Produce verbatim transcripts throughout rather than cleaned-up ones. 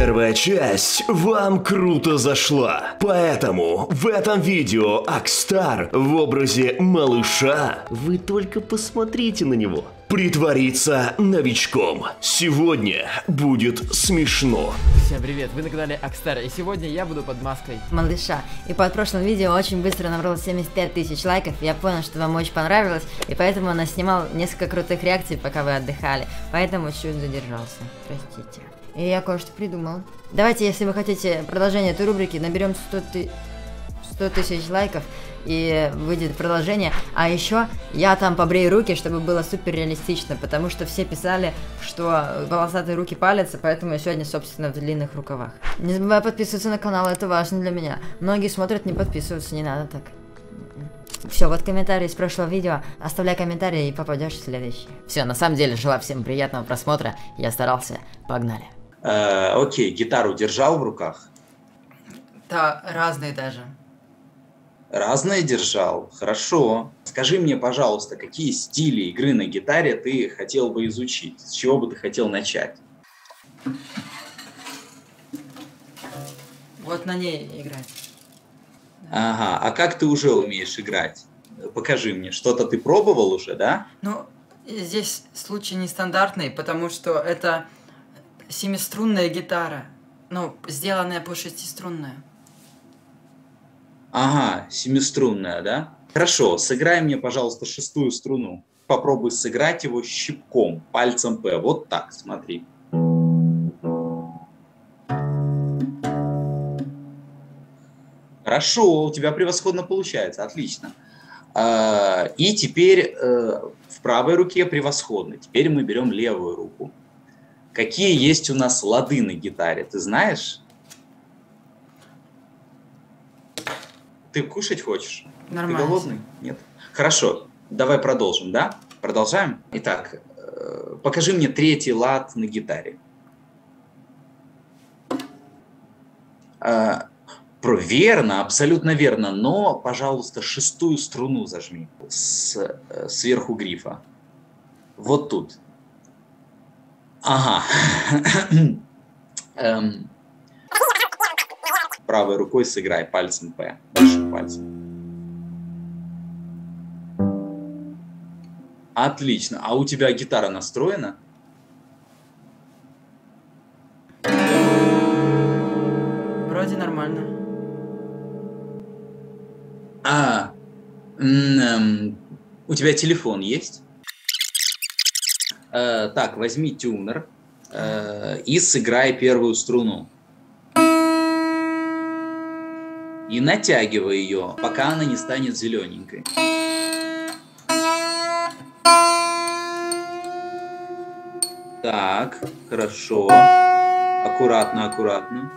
первая часть вам круто зашла, поэтому в этом видео Akstar в образе малыша, вы только посмотрите на него, притворится новичком. Сегодня будет смешно. Всем привет, вы на канале Akstar, и сегодня я буду под маской малыша. И под прошлым видео очень быстро набрал семьдесят пять тысяч лайков, я понял, что вам очень понравилось, и поэтому наснимал несколько крутых реакций, пока вы отдыхали, поэтому чуть задержался, простите. И я кое-что придумал. Давайте, если вы хотите продолжение этой рубрики, наберем сто тысяч лайков, и выйдет продолжение. А еще я там побрею руки, чтобы было супер реалистично, потому что все писали, что волосатые руки палятся, поэтому я сегодня, собственно, в длинных рукавах. Не забывай подписываться на канал, это важно для меня. Многие смотрят, не подписываются, не надо так. Все, вот комментарии с прошлого видео, оставляй комментарии и попадешь в следующий. Все, на самом деле, желаю всем приятного просмотра, я старался, погнали. Окей, гитару держал в руках? Да, разные даже. Разное держал, хорошо. Скажи мне, пожалуйста, какие стили игры на гитаре ты хотел бы изучить? С чего бы ты хотел начать? Вот на ней играть. Ага, а как ты уже умеешь играть? Покажи мне, что-то ты пробовал уже, да? Ну, здесь случай нестандартный, потому что это семиструнная гитара, ну, сделанная по шестиструнная. Ага, семиструнная, да? Хорошо, сыграй мне, пожалуйста, шестую струну. Попробуй сыграть его щипком, пальцем П. Вот так, смотри. Хорошо, у тебя превосходно получается, отлично. И теперь в правой руке превосходно. Теперь мы берем левую руку. Какие есть у нас лады на гитаре, ты знаешь? Ты кушать хочешь? Нормально. Ты голодный? Нет. Хорошо, давай продолжим, да? Продолжаем? Итак, э, покажи мне третий лад на гитаре. Э, про, верно, абсолютно верно, но, пожалуйста, шестую струну зажми с, э, сверху грифа. Вот тут. Ага. эм. Правой рукой сыграй пальцем П, большим пальцем. Отлично. А у тебя гитара настроена? Вроде нормально. А, у тебя телефон есть? Э, так, возьми тюнер э, и сыграй первую струну. И натягивай ее, пока она не станет зелененькой. Так, хорошо. Аккуратно, аккуратно.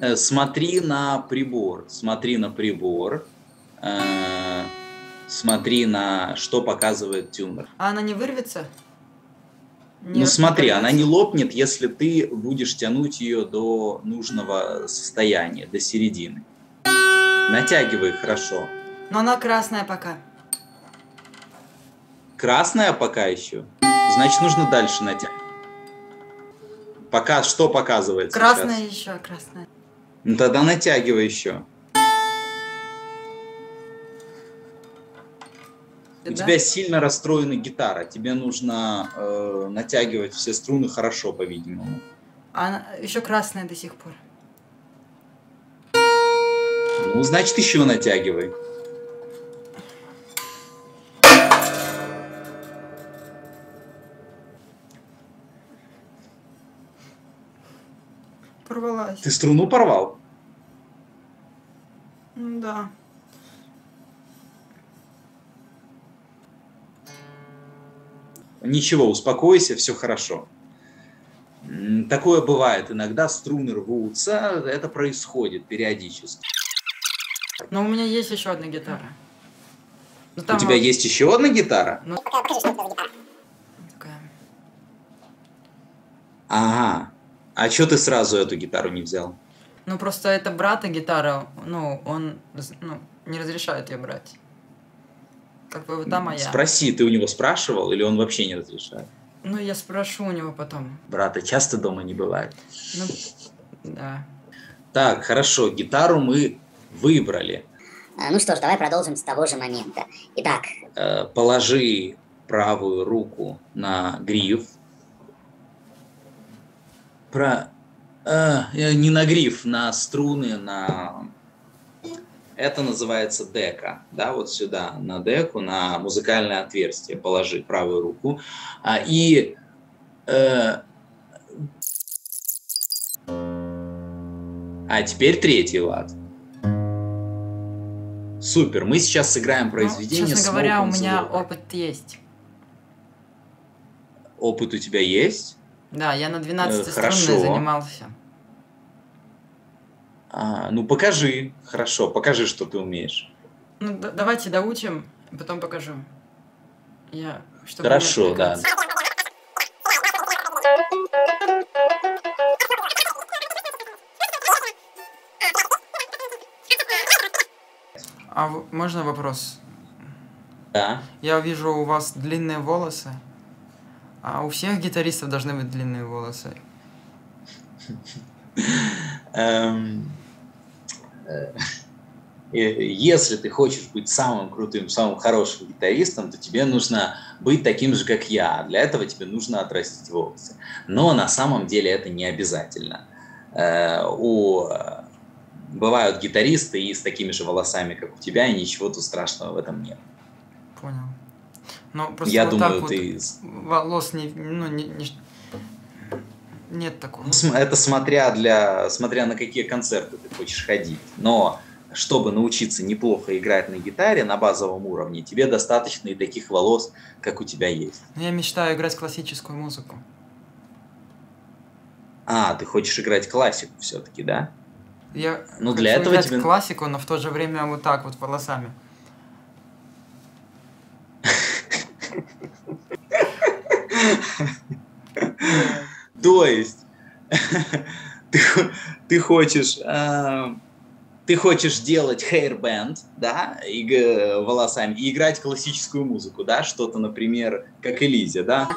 Э, смотри на прибор. Смотри на прибор. Э, смотри на, что показывает тюнер. А она не вырвется? Не ну смотри, она не лопнет, если ты будешь тянуть ее до нужного состояния, до середины. Натягивай хорошо. Но она красная пока. Красная пока еще? Значит, нужно дальше натягивать. Пока что показывает? Красная сейчас? Еще, красная. Ну тогда натягивай еще. У да? тебя сильно расстроена гитара, тебе нужно э, натягивать все струны хорошо, по-видимому. Она еще красная до сих пор. Ну, значит, еще натягивай. Порвалась. Ты струну порвал? Да. Ничего, успокойся, все хорошо. Такое бывает, иногда струны рвутся, это происходит периодически. Но у меня есть еще одна гитара. У тебя может... есть еще одна гитара? Ну... Такая. Ага. А что ты сразу эту гитару не взял? Ну просто это брата гитара, ну он ну, не разрешает ее брать. Как бы, вот там моя. Спроси, ты у него спрашивал, или он вообще не разрешает? Ну, я спрошу у него потом. Брата часто дома не бывает. Ну, да. Так, хорошо, гитару мы выбрали. Ну что ж, давай продолжим с того же момента. Итак. Положи правую руку на гриф. Про... А, не на гриф, на струны, на... Это называется дека, да, вот сюда, на деку, на музыкальное отверстие положи правую руку. А, и... Э... А теперь третий лад. Супер, мы сейчас сыграем произведение. Ну, честно говоря, у меня опыт есть. Опыт у тебя есть? Да, я на двенадцати струнной занимался. А, ну покажи, хорошо, покажи, что ты умеешь. Ну да, давайте доучим, потом покажу. Я, чтобы хорошо, да. А можно вопрос? Да. Я вижу, у вас длинные волосы. А у всех гитаристов должны быть длинные волосы. Если ты хочешь быть самым крутым, самым хорошим гитаристом, то тебе нужно быть таким же, как я. Для этого тебе нужно отрастить волосы. Но на самом деле это не обязательно. У... Бывают гитаристы и с такими же волосами, как у тебя, и ничего тут страшного в этом нет. Понял. Но просто я вот думаю, так вот ты... волос не... Ну, не, не... Нет такого. Это смотря, для, смотря на какие концерты ты хочешь ходить. Но чтобы научиться неплохо играть на гитаре на базовом уровне, тебе достаточно и таких волос, как у тебя есть. Но я мечтаю играть классическую музыку. А, ты хочешь играть классику все-таки, да? Я ну, хочу для этого играть тебе... классику, но в то же время вот так вот волосами. То есть ты, ты хочешь э, ты хочешь делать хейрбэнд, да, и, э, волосами, и играть классическую музыку, да, что-то, например, как Элизия, да.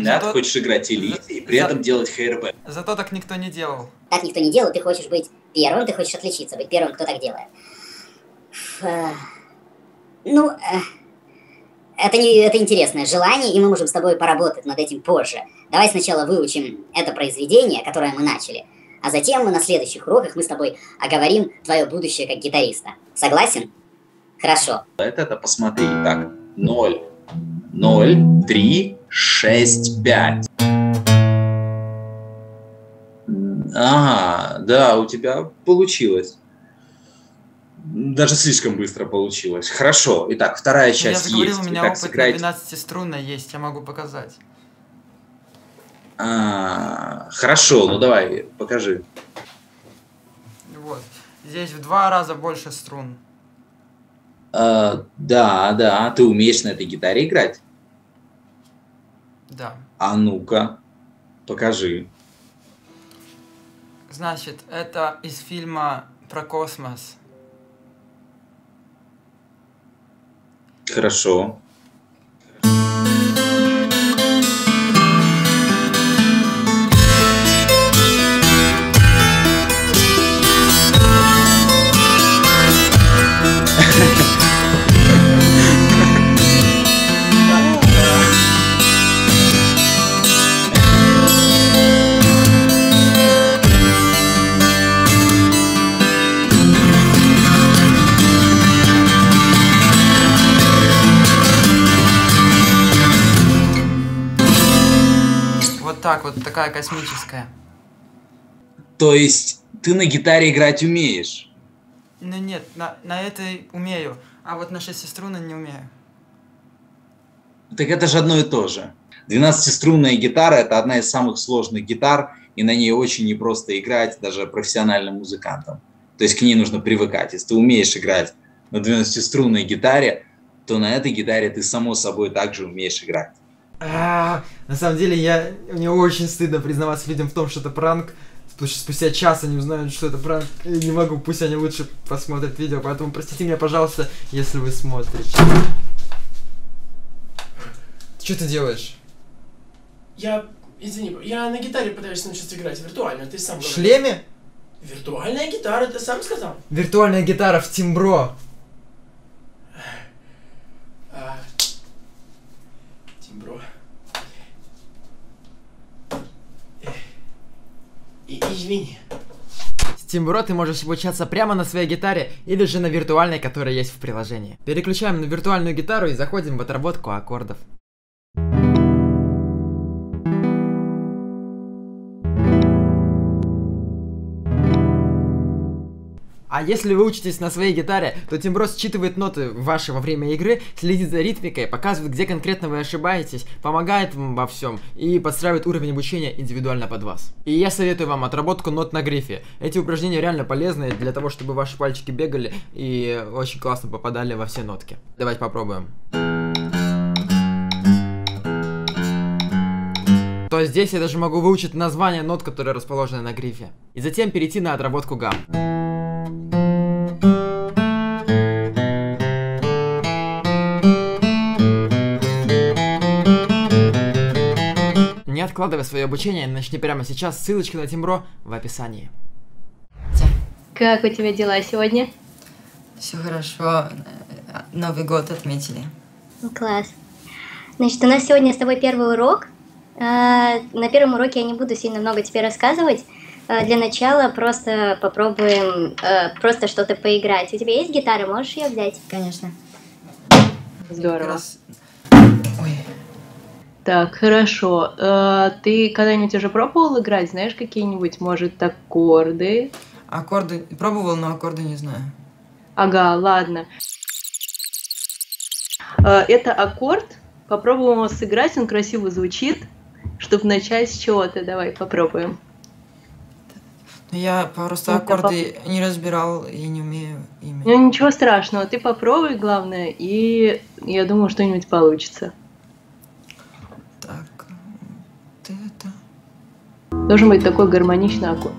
Да, ты хочешь играть Элизию и при этом делать хейрбэнд. Зато так никто не делал. Так никто не делал, ты хочешь быть... Первым ты хочешь отличиться, быть первым, кто так делает. Ф... Ну, это, не, это интересное желание, и мы можем с тобой поработать над этим позже. Давай сначала выучим это произведение, которое мы начали, а затем мы на следующих уроках мы с тобой оговорим твое будущее как гитариста. Согласен? Хорошо. Это, это посмотри, так, ноль, ноль, три, шесть, пять. Ага, да, у тебя получилось. Даже слишком быстро получилось. Хорошо, итак, вторая часть ну, я есть. Я говорил, у меня итак, опыт сыграть... на двенадцати струнной есть, я могу показать. А, хорошо, ну давай, покажи. Вот, здесь в два раза больше струн. А, да, да, ты умеешь на этой гитаре играть? Да. А ну-ка, покажи. Значит, это из фильма про космос. Хорошо. Так, вот такая космическая. То есть ты на гитаре играть умеешь? Ну нет, на, на этой умею, а вот на шестиструнной не умею. Так это же одно и то же. двенадцатиструнная гитара – это одна из самых сложных гитар, и на ней очень непросто играть даже профессиональным музыкантам. То есть к ней нужно привыкать. Если ты умеешь играть на двенадцатиструнной гитаре, то на этой гитаре ты само собой также умеешь играть. А, на самом деле, я, мне очень стыдно признаваться людям в том, что это пранк. спустя час они узнают, что это пранк. Я не могу, пусть они лучше посмотрят видео, поэтому простите меня, пожалуйста, если вы смотрите. Что ты делаешь? Я, извини, я на гитаре пытаюсь научиться играть виртуально, ты сам говоришь. В шлеме? Виртуальная гитара, ты сам сказал? Виртуальная гитара в Тимбро. Тимбро. Извини. С Тимбро ты можешь обучаться прямо на своей гитаре или же на виртуальной, которая есть в приложении. Переключаем на виртуальную гитару и заходим в отработку аккордов. А если вы учитесь на своей гитаре, то Тимбро считывает ноты ваши во время игры, следит за ритмикой, показывает, где конкретно вы ошибаетесь, помогает вам во всем и подстраивает уровень обучения индивидуально под вас. И я советую вам отработку нот на грифе. Эти упражнения реально полезны для того, чтобы ваши пальчики бегали и очень классно попадали во все нотки. Давайте попробуем. То здесь я даже могу выучить название нот, которые расположены на грифе. И затем перейти на отработку гамм. Не откладывай свое обучение, начни прямо сейчас. Ссылочка на Тимбро в описании. Как у тебя дела сегодня? Все хорошо. Новый год отметили. Класс. Значит, у нас сегодня с тобой первый урок. На первом уроке я не буду сильно много тебе рассказывать. Для начала просто попробуем просто что-то поиграть. У тебя есть гитара? Можешь ее взять? Конечно. Здорово. Раз... Ой. Так, хорошо. Ты когда-нибудь уже пробовал играть? Знаешь какие-нибудь, может, аккорды? Аккорды? Пробовал, но аккорды не знаю. Ага, ладно. Это аккорд. Попробуем его сыграть, он красиво звучит. Чтобы начать с чего-то, давай попробуем. Я просто ну, аккорды поп... не разбирал и не умею ими. Ну ничего страшного, ты попробуй, главное, и я думаю, что-нибудь получится. Так, вот это... Должен быть такой гармоничный аккорд.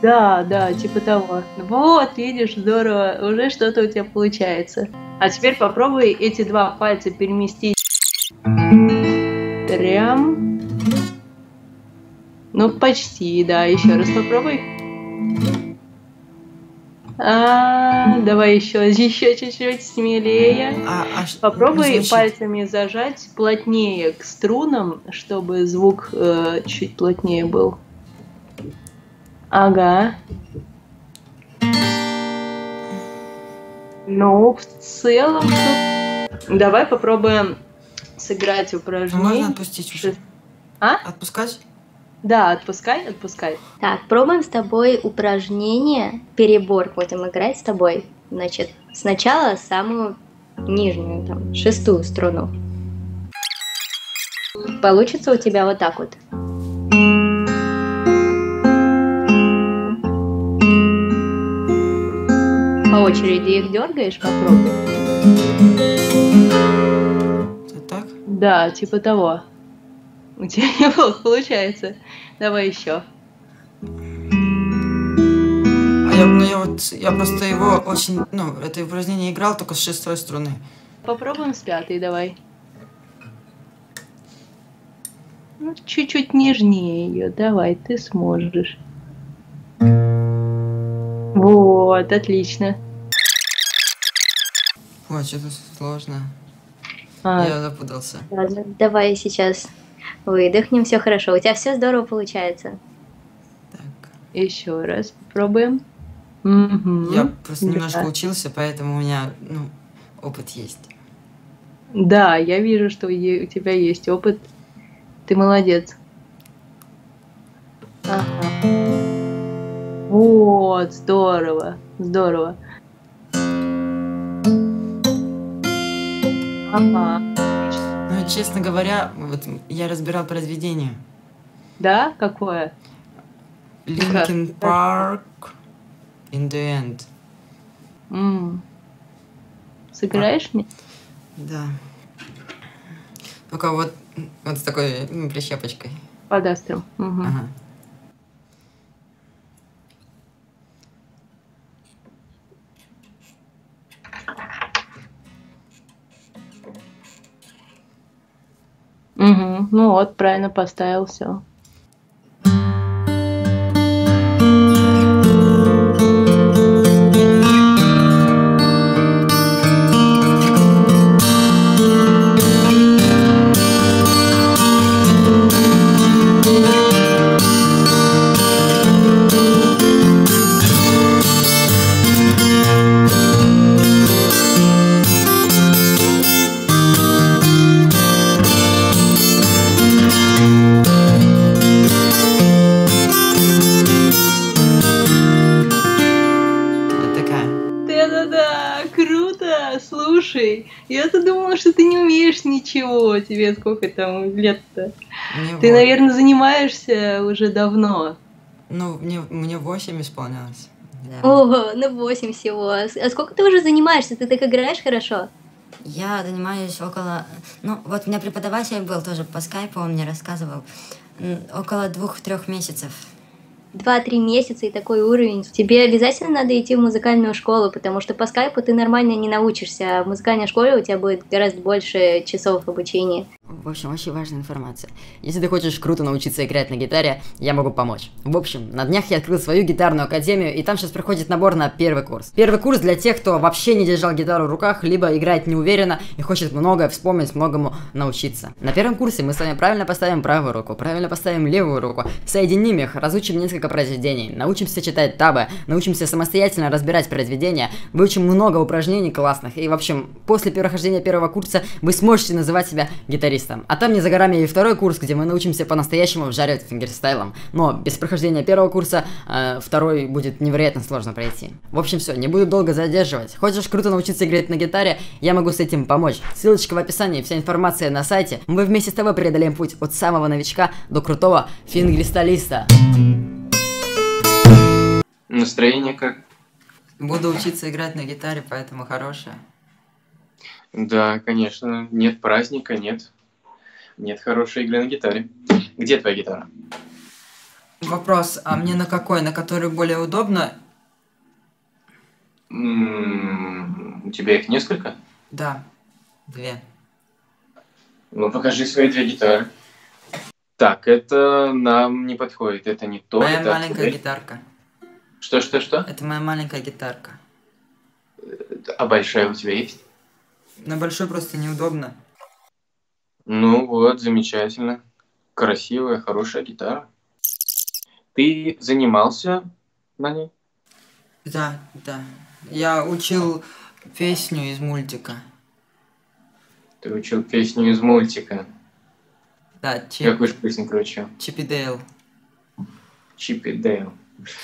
Да, да, типа того. Вот, видишь, здорово, уже что-то у тебя получается. А теперь попробуй эти два пальца переместить. Трям. Ну, почти, да. Еще раз попробуй. А, давай еще, еще чуть-чуть смелее. А, а попробуй пальцами зажать плотнее к струнам, чтобы звук э, чуть плотнее был. Ага. Ну, в целом... Тут... Давай попробуем сыграть упражнение. Можно отпустить уже? А? Отпускать? Да, отпускай, отпускай. Так, пробуем с тобой упражнение перебор. Будем играть с тобой. Значит, сначала самую нижнюю, там, шестую струну. Получится у тебя вот так вот. По очереди их дергаешь, попробуй. Это так? Да, типа того. У тебя неплохо получается. Давай еще. А я, ну, я, вот, я просто его очень... Ну, это упражнение играл только с шестой струны. Попробуем с пятой, давай. Ну, чуть-чуть нежнее ее, давай, ты сможешь. Вот, отлично. Ой, что-то сложно. А, я запутался. Ладно, давай сейчас выдохнем, все хорошо. У тебя все здорово получается. Так. Еще раз попробуем. Угу. Я просто да. немножко учился, поэтому у меня ну, опыт есть. Да, я вижу, что у тебя есть опыт. Ты молодец. Ага. Вот, здорово, здорово. Ага. Ну, честно говоря, вот я разбирал произведение. Да? Какое? Linkin Park in the End. Mm. Сыграешь а. мне? Да. Только вот, вот с такой ну, прищепочкой. Под Астром. Угу. Ага. Угу. Ну вот, правильно поставил, все. Я-то думала, что ты не умеешь ничего, тебе сколько там лет-то? Мне ты, восемь. Наверное, занимаешься уже давно. Ну, мне, мне восемь исполнялось. Да. Ого, ну восемь всего. А сколько ты уже занимаешься? Ты так играешь хорошо? Я занимаюсь около... Ну, вот у меня преподаватель был тоже по скайпу, он мне рассказывал. Около двух-трех месяцев. два-три месяца и такой уровень. Тебе обязательно надо идти в музыкальную школу, потому что по скайпу ты нормально не научишься, а в музыкальной школе у тебя будет гораздо больше часов обучения. В общем, очень важная информация. Если ты хочешь круто научиться играть на гитаре, я могу помочь. В общем, на днях я открыл свою гитарную академию, и там сейчас проходит набор на первый курс. Первый курс для тех, кто вообще не держал гитару в руках, либо играет неуверенно и хочет многое вспомнить, многому научиться. На первом курсе мы с вами правильно поставим правую руку, правильно поставим левую руку, соединим их, разучим несколько произведений, научимся читать табы, научимся самостоятельно разбирать произведения, выучим много упражнений классных, и в общем, после прохождения первого курса вы сможете называть себя гитаристом. А там не за горами и второй курс, где мы научимся по-настоящему вжаривать фингерстайлом. Но без прохождения первого курса э, второй будет невероятно сложно пройти. В общем, все, не буду долго задерживать. Хочешь круто научиться играть на гитаре? Я могу с этим помочь. Ссылочка в описании, вся информация на сайте. Мы вместе с тобой преодолеем путь от самого новичка до крутого фингерстайлиста. Настроение как? Буду учиться играть на гитаре, поэтому хорошее. Да, конечно. Нет праздника, нет. Нет хорошей игры на гитаре. Где твоя гитара? Вопрос, а мне на какой? На которой более удобно? М-м-м, у тебя их несколько? Да, две. Ну, покажи свои две гитары. Так, это нам не подходит, это не то. Моя маленькая гитарка. Что-что-что? Это моя маленькая гитарка. А большая у тебя есть? На большой просто неудобно. Ну вот, замечательно. Красивая, хорошая гитара. Ты занимался на ней? Да, да. Я учил песню из мультика. Ты учил песню из мультика? Да, Чип. Какую же песню учил? Чип и Дейл. Чип и Дейл.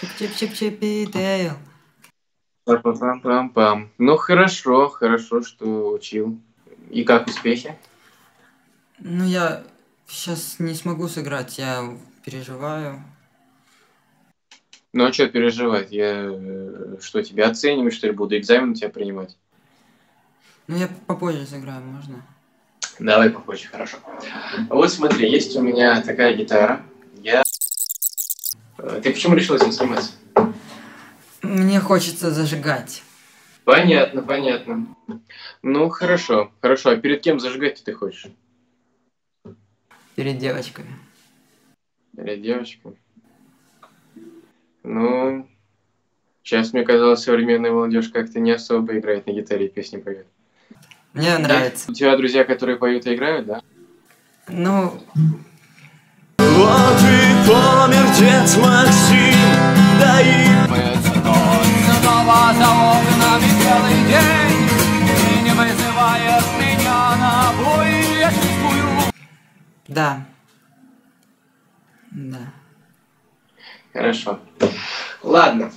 Чип-чип-чип-чип и Дейл. Пам-пам-пам-пам. Ну хорошо, хорошо, что учил. И как успехи? Ну, я сейчас не смогу сыграть, я переживаю. Ну, а что переживать? Я что, тебя оцениваю, что ли, буду экзамен у тебя принимать? Ну, я попозже сыграю, можно? Давай попозже, хорошо. Вот смотри, есть у меня такая гитара. Я... Ты почему решил этим заниматься? Мне хочется зажигать. Понятно, понятно. Ну, хорошо, хорошо. А перед кем зажигать ты хочешь? Перед девочками. Перед девочками. Ну, сейчас, мне казалось, современная молодежь как-то не особо играет на гитаре и песни поет. Мне нравится. У тебя друзья, которые поют и играют, да? Ну... Вот и помер дед Максим, да и... Снова за окнами белый день, и не вызывает меня на бой, я чувствую. Да. Да. Хорошо. Ладно.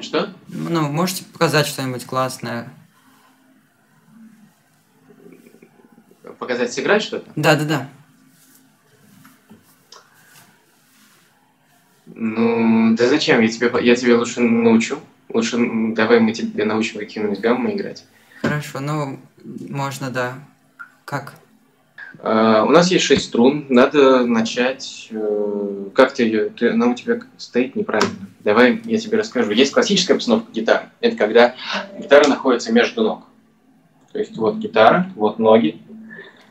Что? Ну, можете показать что-нибудь классное? Показать, сыграть что-то? Да, да, да. Ну, да зачем? Я тебе, я тебе лучше научу. Лучше давай мы тебе научим каким-нибудь гаммам играть. Хорошо, ну, можно, да. Как? У нас есть шесть струн, надо начать, как ты ее, ты, она у тебя стоит неправильно, давай я тебе расскажу. Есть классическая обстановка гитары, это когда гитара находится между ног, то есть вот гитара, вот ноги,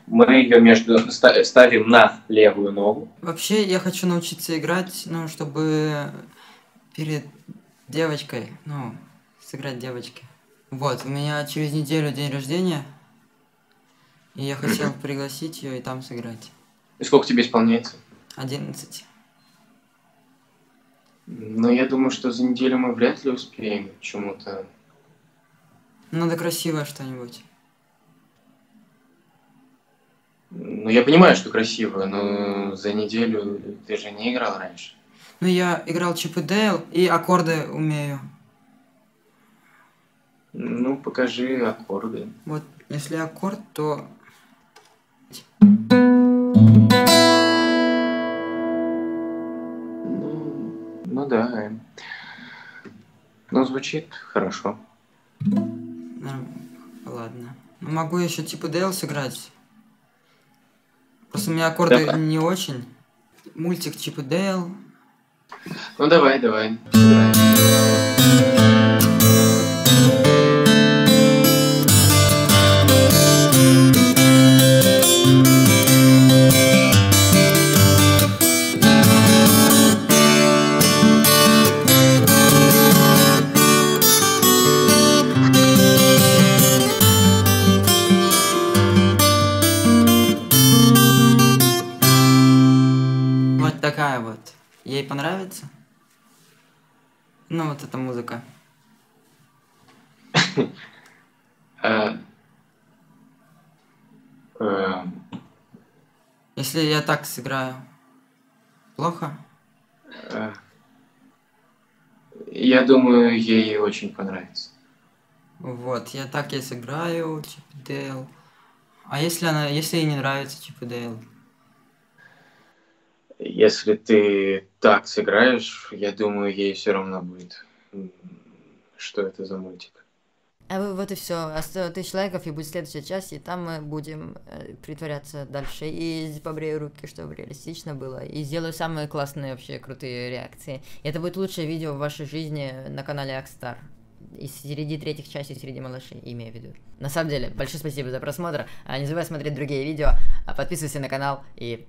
мы ее между ставим на левую ногу. Вообще я хочу научиться играть, ну, чтобы перед девочкой, ну, сыграть девочке. Вот, у меня через неделю день рождения. И я хотел пригласить ее и там сыграть. И сколько тебе исполняется? одиннадцать. Ну, я думаю, что за неделю мы вряд ли успеем чему-то. Надо красивое что-нибудь. Ну, я понимаю, что красивое, но за неделю ты же не играл раньше. Ну, я играл Чип и Дейл и аккорды умею. Ну, покажи аккорды. Вот, если аккорд, то... Ну, ну да. Ну, звучит хорошо. Ладно. Могу еще типа Дейл сыграть. Просто у меня аккорды давай. Не очень. Мультик Чип и Дейл. Ну давай, давай. Такая вот. Ей понравится? Ну, вот эта музыка. Если я так сыграю, плохо? Я думаю, ей очень понравится. Вот, я так и сыграю, Чип и Дейл. А если она, если ей не нравится Чип и Дейл? Если ты так сыграешь, я думаю, ей все равно будет, что это за мультик. А вот и все. Осталось тысяча лайков, и будет следующая часть, и там мы будем притворяться дальше. И побрею руки, чтобы реалистично было. И сделаю самые классные, вообще крутые реакции. И это будет лучшее видео в вашей жизни на канале Akstar. И среди третьих частей, среди малышей, имею в виду. На самом деле, большое спасибо за просмотр. Не забывай смотреть другие видео. Подписывайся на канал и...